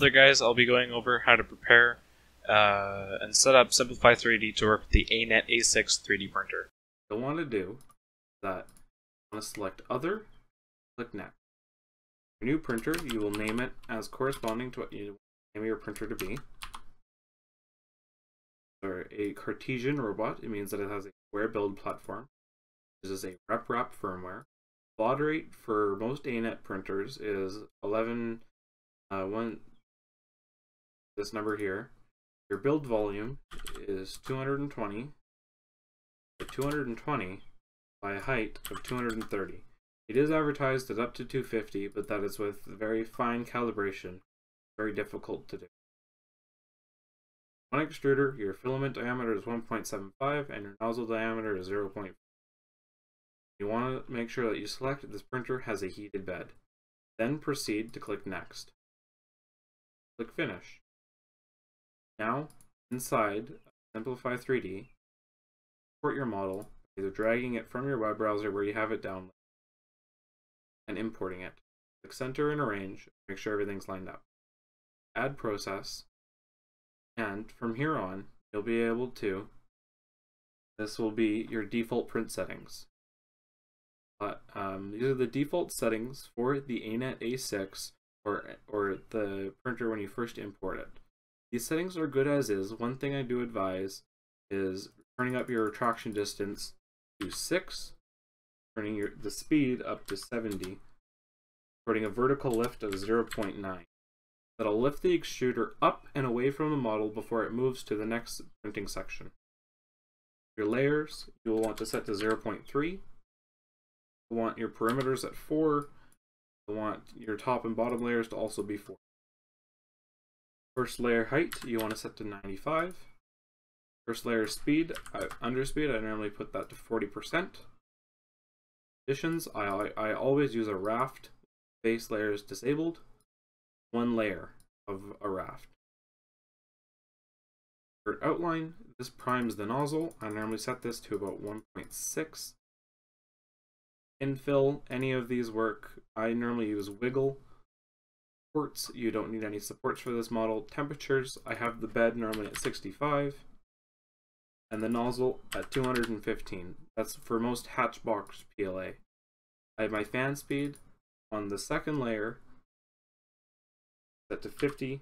until there, guys, I'll be going over how to prepare and set up Simplify3D to work with the ANet A6 3D printer. What I want to do is that I want to select Other, click Next. Your new printer, you will name it as corresponding to what you name your printer to be. For a Cartesian robot, it means that it has a square build platform. This is a RepRap firmware. Baud rate for most ANet printers is 11. This number here. Your build volume is 220 by 220 by a height of 230. It is advertised at up to 250, but that is with very fine calibration, very difficult to do. On extruder, your filament diameter is 1.75 and your nozzle diameter is 0.4. You want to make sure that you select that this printer has a heated bed. Then proceed to click Next. Click Finish. Now, inside Simplify3D, import your model, either dragging it from your web browser where you have it downloaded and importing it. Click Center and Arrange, make sure everything's lined up. Add Process. And from here on, you'll be able to, this will be your default print settings. These are the default settings for the ANet A6 or the printer when you first import it. These settings are good as is. One thing I do advise is turning up your retraction distance to 6, turning the speed up to 70, putting a vertical lift of 0.9. That'll lift the extruder up and away from the model before it moves to the next printing section. Your layers, you will want to set to 0.3. You want your perimeters at 4. You want your top and bottom layers to also be 4. First layer height, you want to set to 95. First layer speed, underspeed, I normally put that to 40%. Conditions, I always use a raft. Base layer is disabled. One layer of a raft. For outline, this primes the nozzle. I normally set this to about 1.6. Infill, any of these work. I normally use wiggle. Supports, you don't need any supports for this model. Temperatures, I have the bed normally at 65 and the nozzle at 215. That's for most Hatchbox PLA. I have my fan speed on the second layer set to 50%.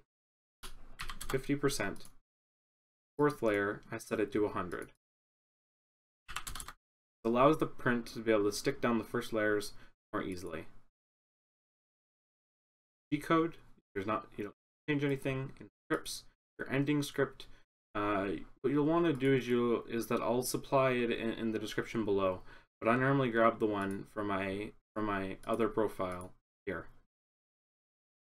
Fourth layer, I set it to 100. It allows the print to be able to stick down the first layers more easily. G-code, you don't change anything in scripts. Your ending script, what you'll want to do is that I'll supply it in the description below, but I normally grab the one from my other profile here.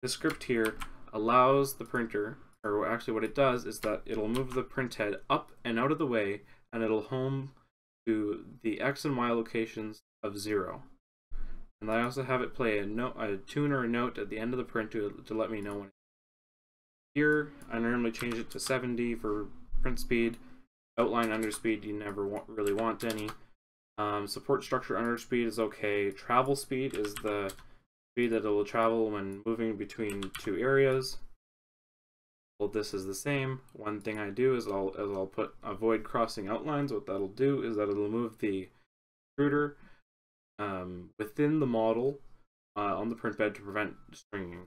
This script here allows the printer, or actually what it does is that it'll move the print head up and out of the way, and it'll home to the X and Y locations of 0. And I also have it play a tune or a note at the end of the print to let me know when. Here, I normally change it to 70 for print speed. Outline underspeed, you never really want any. Support structure underspeed is okay. Travel speed is the speed that it will travel when moving between two areas. Well, this is the same. One thing I do is I'll put avoid crossing outlines. What that'll do is that it'll move the extruder within the model on the print bed to prevent stringing.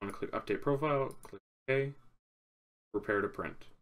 I'm going to click Update Profile, click OK, prepare to print.